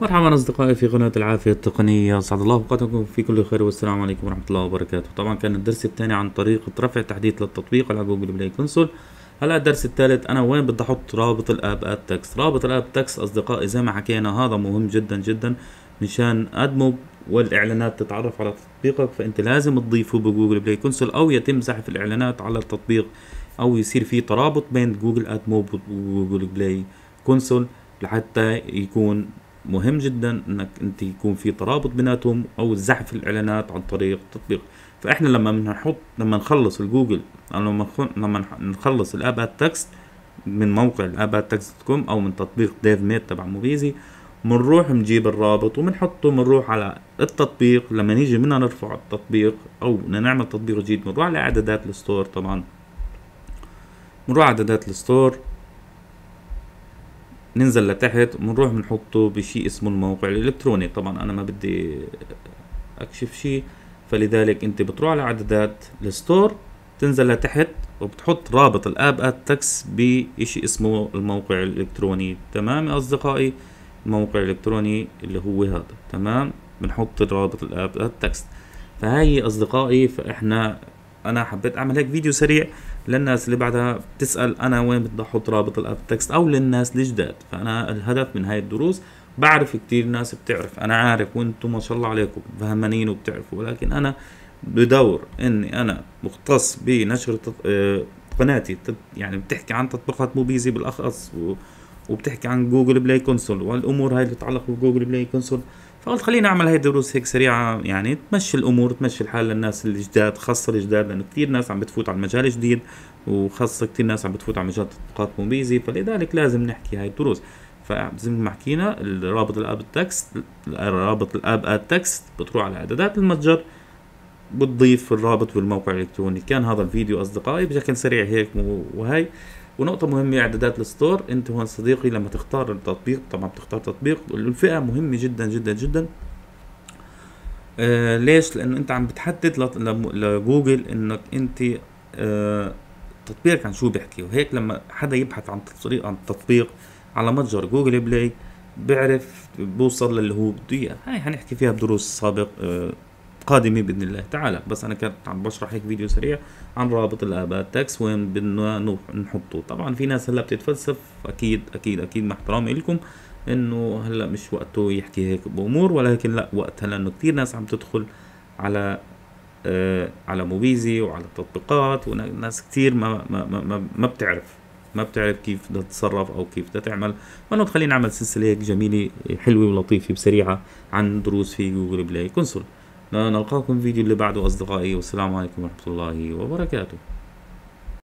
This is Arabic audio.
مرحبا اصدقائي في قناة العافية التقنية، اسعد الله اوقاتكم في كل خير والسلام عليكم ورحمة الله وبركاته. طبعا كان الدرس الثاني عن طريقة رفع تحديث للتطبيق على جوجل بلاي كونسول. هلا الدرس الثالث انا وين بدي احط رابط الاب اد تكست. رابط الاب تكست اصدقائي زي ما حكينا هذا مهم جدا جدا مشان ادموب والاعلانات تتعرف على تطبيقك، فانت لازم تضيفه بجوجل بلاي كونسول او يتم زحف الاعلانات على التطبيق او يصير في ترابط بين جوجل ادموب وجوجل بلاي كونسول لحتى يكون مهم جدا انك انت يكون في ترابط بيناتهم او زحف الاعلانات عن طريق التطبيق. فاحنا لما نخلص الجوجل او لما نخلص الاب اد تكست من موقع الاب اد تكست .com او من تطبيق DevMate تبع موبيزي، بنروح نجيب الرابط وبنحطه، بنروح على التطبيق. لما نيجي بدنا نرفع التطبيق او بدنا نعمل تطبيق جديد بنروح على اعدادات الستور. طبعا بنروح اعدادات الستور، ننزل لتحت ونروح بنحطه بشيء اسمه الموقع الالكتروني. طبعا انا ما بدي اكشف شيء، فلذلك انت بتروح على اعدادات الستور، تنزل لتحت وبتحط رابط الاب اد تكست بشيء اسمه الموقع الالكتروني. تمام يا اصدقائي، الموقع الالكتروني اللي هو هذا. تمام، بنحط رابط الاب اد تكست. فهي اصدقائي انا حبيت اعمل هيك فيديو سريع للناس اللي بعدها بتسال انا وين بدي احط رابط الاب تكست او للناس الجداد. فانا الهدف من هاي الدروس، بعرف كتير ناس بتعرف، انا عارف وانتم ما شاء الله عليكم فهمانين وبتعرفوا، ولكن انا بدور اني انا مختص بنشر قناتي يعني بتحكي عن تطبيقات موبيزي بالاخص وبتحكي عن جوجل بلاي كونسول والامور هاي اللي تتعلق بجوجل بلاي كونسول. فقلت خليني اعمل هاي الدروس هيك سريعه يعني تمشي الامور، تمشي الحال للناس الجداد، خاصه الجداد، لانه كثير ناس عم بتفوت على المجال جديد، وخاصه كثير ناس عم بتفوت على مجال تطبيقات موبيزي، فلذلك لازم نحكي هاي الدروس. فزي ما حكينا الرابط الاب تكست، رابط الاب اد تكست، بتروح على اعدادات المتجر بتضيف الرابط بالموقع الالكتروني. كان هذا الفيديو اصدقائي بشكل سريع هيك، وهي ونقطة مهمة اعدادات الستور. انت هون صديقي لما تختار التطبيق، طبعا بتختار تطبيق الفئة مهمة جدا جدا جدا. ليش؟ لانه انت عم بتحدد لجوجل انك انت تطبيقك عن شو بيحكي، وهيك لما حدا يبحث عن تطبيق على متجر جوجل بلاي بيعرف بوصل للي هو بده اياه. هاي هنحكي فيها بدروس سابق قادمة بإذن الله تعالى، بس أنا كنت عم بشرح هيك فيديو سريع عن رابط الاب اد تكست وين بدنا نحطه. طبعا في ناس هلا بتتفلسف، أكيد أكيد أكيد مع احترامي لكم إنه هلا مش وقته يحكي هيك بأمور، ولكن لا وقتها لأنه كتير ناس عم تدخل على موبيزي وعلى التطبيقات، وناس كتير ما بتعرف كيف بدها تتصرف او كيف بدها تعمل. فانا خلينا نعمل سلسلة هيك جميلة حلوة ولطيفة بسريعة عن دروس في جوجل بلاي كونسول. نلقاكم في الفيديو اللي بعده أصدقائي، والسلام عليكم ورحمة الله وبركاته.